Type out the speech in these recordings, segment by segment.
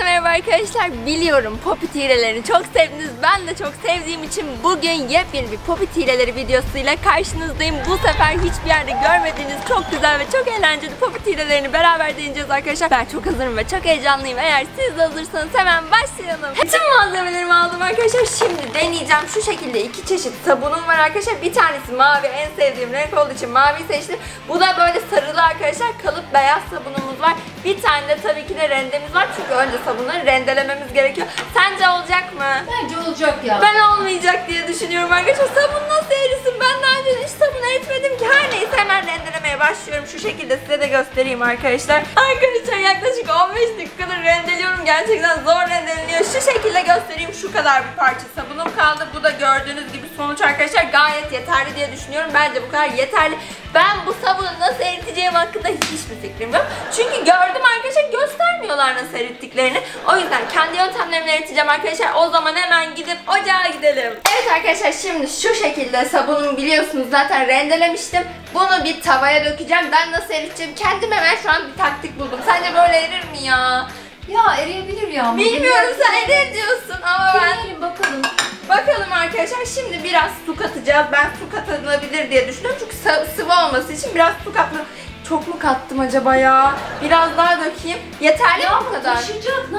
Herkese merhaba arkadaşlar. Biliyorum popit hilelerini çok sevdiniz. Ben de çok sevdiğim için bugün yepyeni bir popit hileleri videosuyla karşınızdayım. Bu sefer hiçbir yerde görmediğiniz çok güzel ve çok eğlenceli popit hilelerini beraber deneyeceğiz arkadaşlar. Ben çok hazırım ve çok heyecanlıyım. Eğer siz de hazırsanız hemen başlayalım. Bütün malzemelerimi aldım arkadaşlar. Şimdi deneyeceğim. Şu şekilde iki çeşit sabunum var arkadaşlar. Bir tanesi mavi, en sevdiğim renk olduğu için mavi seçtim. Bu da böyle sarılı arkadaşlar. Kalıp beyaz sabunumuz var. Bir tane de tabii ki de rendemiz var. Çünkü önce sabunları rendelememiz gerekiyor. Sence olacak mı? Bence olacak ya. Ben olmayacak diye düşünüyorum arkadaşlar. Sabun nasıl erisin? Ben daha önce hiç sabun eritmedim ki. Her neyse hemen rendelemeye başlıyorum. Şu şekilde size de göstereyim arkadaşlar. Arkadaşlar yaklaşık 15 dakikadır rendeliyorum. Gerçekten zor rendeleniyor. Şu şekilde göstereyim. Şu kadar bir parça sabunum kaldı. Bu da gördüğünüz gibi sonuç arkadaşlar. Gayet yeterli diye düşünüyorum. Bence bu kadar yeterli. Ben bu sabunu nasıl eriteceğim hakkında hiçbir fikrim yok. Çünkü gördüm arkadaşlar, göstermiyorlar nasıl erittiklerini. O yüzden kendi yöntemlerimle eriteceğim arkadaşlar. O zaman hemen gidip ocağa gidelim. Evet arkadaşlar, şimdi şu şekilde sabunumu biliyorsunuz zaten rendelemiştim. Bunu bir tavaya dökeceğim. Ben nasıl eriteceğim kendime ben şu an bir taktik buldum. Sence böyle erir mi ya? Ya eriyebilir ya. Bilmiyorum, sen erir diyorsun ama ben... Bakalım. Bakalım arkadaşlar, şimdi biraz su katacağız. Ben su katılabilir diye düşünüyorum. Çünkü sıvı olması için biraz su katmam. Çok mu kattım acaba ya? Biraz daha dökeyim. Yeterli mi bu kadar? Tamam.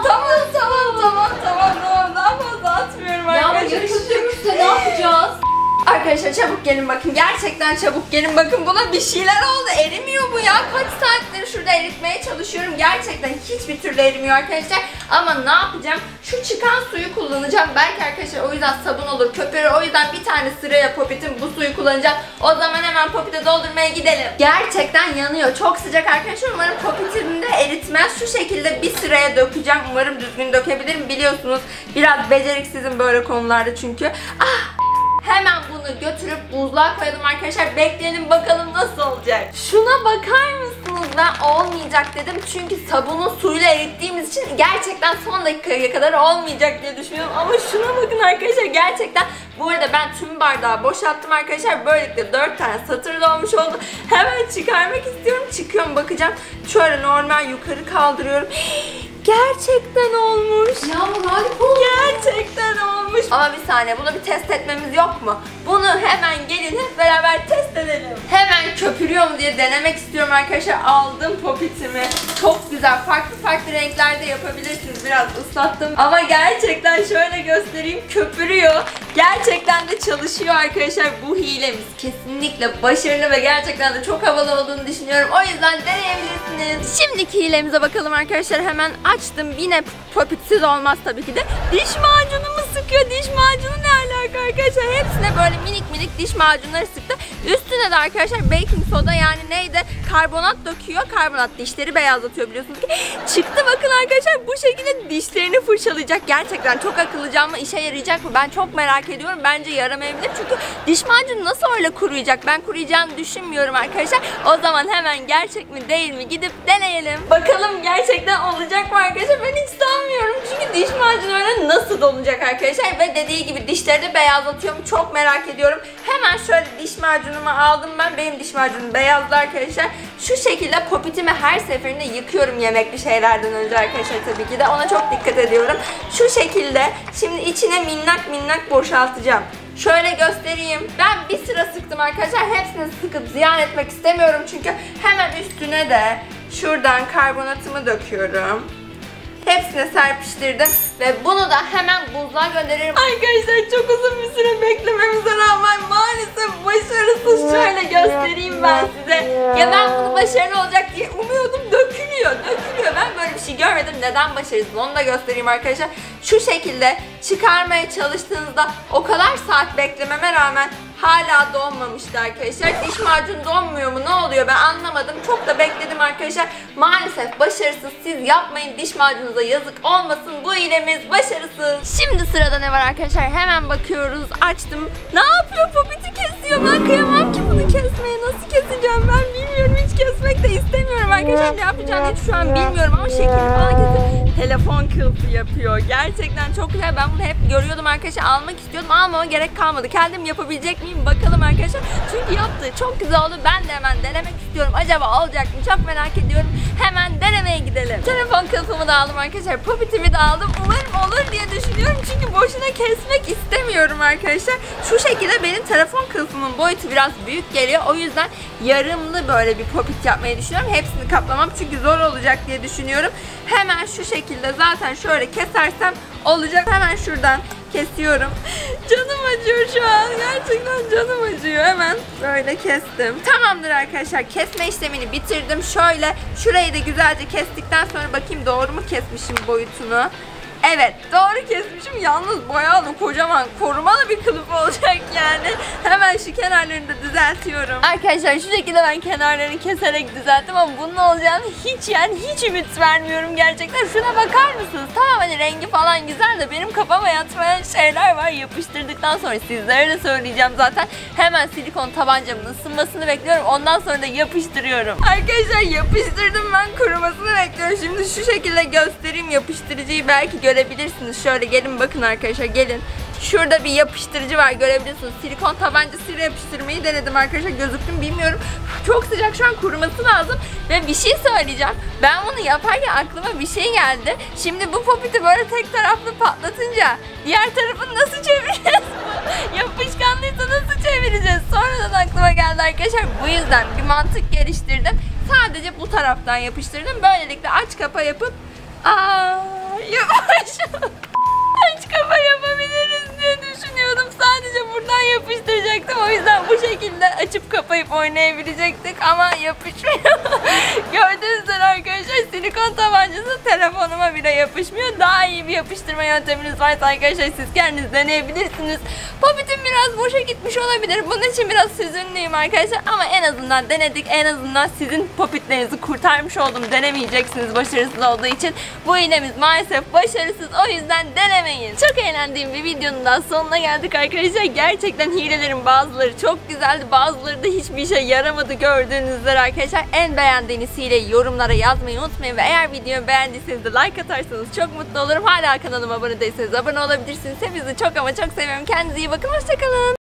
Daha fazla atmıyorum arkadaşlar. Ya yarıştırmışsa ne yapacağız? Arkadaşlar çabuk gelin bakın. Gerçekten çabuk gelin bakın. Buna bir şeyler oldu. Erimiyor bu ya. Kaç saattir şurada eritmeye çalışıyorum. Gerçekten hiçbir türlü erimiyor arkadaşlar. Ama ne yapacağım? Şu çıkan suyu kullanacağım. Belki arkadaşlar o yüzden sabun olur, köpürür. O yüzden bir tane sıraya popitim bu suyu kullanacağım. O zaman hemen popite doldurmaya gidelim. Gerçekten yanıyor. Çok sıcak arkadaşlar. Umarım popitim de eritmez. Şu şekilde bir sıraya dökeceğim. Umarım düzgün dökebilirim. Biliyorsunuz biraz beceriksizim böyle konularda çünkü. Ah! Hemen bunu götürüp buzluğa koyalım arkadaşlar. Bekleyelim bakalım nasıl olacak. Şuna bakar mısınız? Ben olmayacak dedim. Çünkü sabunu suyla erittiğimiz için gerçekten son dakikaya kadar olmayacak diye düşünüyorum. Ama şuna bakın arkadaşlar, gerçekten. Bu arada ben tüm bardağı boşalttım arkadaşlar. Böylelikle 4 tane satır dolmuş oldu. Hemen çıkarmak istiyorum. Çıkıyorum, bakacağım. Şöyle normal yukarı kaldırıyorum. Gerçekten olmuş. Ya harika olmuş. Gerçekten olmuş. Ama bir saniye, bunu bir test etmemiz yok mu? Bunu hemen gelin hep beraber test edelim. Hemen köpürüyor mu diye denemek istiyorum arkadaşlar. Aldım popitimi. Çok güzel. Farklı farklı renklerde yapabilirsiniz. Biraz ıslattım. Ama gerçekten şöyle göstereyim. Köpürüyor. Gerçekten de çalışıyor arkadaşlar. Bu hilemiz kesinlikle başarılı ve gerçekten de çok havalı olduğunu düşünüyorum. O yüzden deneyebilirsiniz. Şimdiki hilemize bakalım arkadaşlar. Hemen açtım. Yine popitsiz olmaz tabii ki de. Diş macunumu sıkıyor. Diş macunu ne alaka arkadaşlar? Hepsine böyle minik minik diş macunları sıktı. Üstüne de arkadaşlar baking soda, yani neydi? Karbonat döküyor. Karbonat dişleri beyazlatıyor biliyorsunuz ki. Çıktı bakın arkadaşlar, bu şekilde dişlerini fırçalayacak. Gerçekten çok akıllıca ama işe yarayacak mı? Ben çok merak ediyorum. Bence yaramayabilir. Çünkü diş macunu nasıl öyle kuruyacak? Ben kuruyacağını düşünmüyorum arkadaşlar. O zaman hemen gerçek mi değil mi gidip deneyelim. Bakalım gerçekten olacak mı arkadaşlar? Ben hiç sanmıyorum. Çünkü diş macunu öyle nasıl dolacak arkadaşlar? Ve dediği gibi dişleri de beyazlatıyorum. Çok merak ediyorum. Hemen şöyle diş macunumu aldım ben. Benim diş macunum beyazlı arkadaşlar. Şu şekilde popitimi her seferinde yıkıyorum yemekli şeylerden önce arkadaşlar, tabii ki de ona çok dikkat ediyorum. Şu şekilde şimdi içine minnak minnak boşaltacağım. Şöyle göstereyim. Ben bir sıra sıktım arkadaşlar. Hepsini sıkıp ziyan etmek istemiyorum çünkü hemen üstüne de şuradan karbonatımı döküyorum. Hepsine serpiştirdim ve bunu da hemen buzluğa gönderirim. Arkadaşlar çok uzun bir süre beklememize rağmen maalesef başarısız. Şöyle göstereyim ben size. Ya ben bunu başarılı olacak diye umuyordum. Dökülüyor. Ben böyle bir şey görmedim. Neden başarısız onu da göstereyim arkadaşlar. Şu şekilde çıkarmaya çalıştığınızda o kadar saat beklememe rağmen hala donmamıştı arkadaşlar. Diş macunu donmuyor mu? Ne oluyor? Ben anlamadım. Çok da bekledim arkadaşlar. Maalesef başarısız. Siz yapmayın. Diş macununuza yazık olmasın. Bu hilemiz başarısız. Şimdi sırada ne var arkadaşlar? Hemen bakıyoruz. Açtım. Ne yapıyor? Popiti kesiyor. Ben kıyamam ki bunu kesmeye. Nasıl keseceğim ben bilmiyorum. Hiç kesmek de istemiyorum arkadaşlar. Ne yapacağım hiç şu an bilmiyorum ama şekil falan kesin. Telefon kırıldı. kılıfı yapıyor. Gerçekten çok güzel. Ben bunu hep görüyordum arkadaşlar. Almak istiyordum. Almama gerek kalmadı. Kendim yapabilecek miyim? Bakalım arkadaşlar. Çünkü yaptı. Çok güzel oldu. Ben de hemen denemek istiyorum. Acaba olacak mı? Çok merak ediyorum. Hemen denemeye gidelim. Telefon kılıfımı da aldım arkadaşlar. Popitimi de aldım. Umarım olur diye düşünüyorum. Çünkü boşuna kesmek istemiyorum arkadaşlar. Şu şekilde benim telefon kılıfımın boyutu biraz büyük geliyor. O yüzden yarımlı böyle bir popit yapmayı düşünüyorum. Hepsini kaplamam çünkü zor olacak diye düşünüyorum. Hemen şu şekilde zaten şöyle kesersem olacak. Hemen şuradan kesiyorum. Canım acıyor şu an. Gerçekten canım acıyor. Hemen böyle kestim. Tamamdır arkadaşlar. Kesme işlemini bitirdim. Şöyle şurayı da güzelce kestikten sonra bakayım doğru mu kesmişim boyutunu. Evet, doğru kesmişim. Yalnız bayağı kocaman, korumalı bir kılıf olacak yani. Hemen şu kenarlarını da düzeltiyorum. Arkadaşlar şu şekilde ben kenarlarını keserek düzelttim ama bunun olacağını hiç yani hiç ümit vermiyorum gerçekten. Şuna bakar mısınız? Tamam hani rengi falan güzel de benim kafama yatmayan şeyler var. Yapıştırdıktan sonra sizlere de söyleyeceğim zaten. Hemen silikon tabancamın ısınmasını bekliyorum. Ondan sonra da yapıştırıyorum. Arkadaşlar yapıştırdım, ben kurumasını bekliyorum. Şimdi şu şekilde göstereyim yapıştırıcıyı, belki görebilirsiniz. Şöyle gelin bakın arkadaşlar, gelin. Şurada bir yapıştırıcı var, görebiliyorsunuz. Silikon tabancasıyla yapıştırmayı denedim arkadaşlar. Gözüktüm bilmiyorum. Çok sıcak şu an, kuruması lazım. Ve bir şey söyleyeceğim. Ben bunu yaparken aklıma bir şey geldi. Şimdi bu popiti böyle tek taraflı patlatınca diğer tarafını nasıl çevireceğiz? Yapışkanlıysa nasıl çevireceğiz? Sonradan aklıma geldi arkadaşlar. Bu yüzden bir mantık geliştirdim. Sadece bu taraftan yapıştırdım. Böylelikle aç kapa yapıp aç kafa yapabiliriz diye düşünüyordum. Sadece buradan yapıştıracaktım. O yüzden bu şekilde açıp kapayıp oynayabilecektik ama yapışmıyor. Gördüğünüz üzere arkadaşlar silikon tabancası telefonuma bile yapışmıyor. Daha iyi bir yapıştırma yönteminiz varsa arkadaşlar siz kendiniz deneyebilirsiniz. Popitim biraz boşa gitmiş olabilir. Bunun için biraz üzünlüyüm arkadaşlar ama en azından denedik. En azından sizin popitlerinizi kurtarmış oldum. Denemeyeceksiniz başarısız olduğu için. Bu iğnemiz maalesef başarısız. O yüzden denemeyin. Çok eğlendiğim bir videonun daha sonuna geldik arkadaşlar. Gerçekten hilelerin bazıları çok güzeldi. Bazıları da hiçbir işe yaramadı gördüğünüz üzere arkadaşlar. En beğendiğiniz hileyi yorumlara yazmayı unutmayın ve eğer videoyu beğendiyseniz de like atarsanız çok mutlu olurum. Hala kanalıma abone değilseniz abone olabilirsiniz. Hepinizi çok ama çok seviyorum. Kendinize iyi bakın. Hoşçakalın.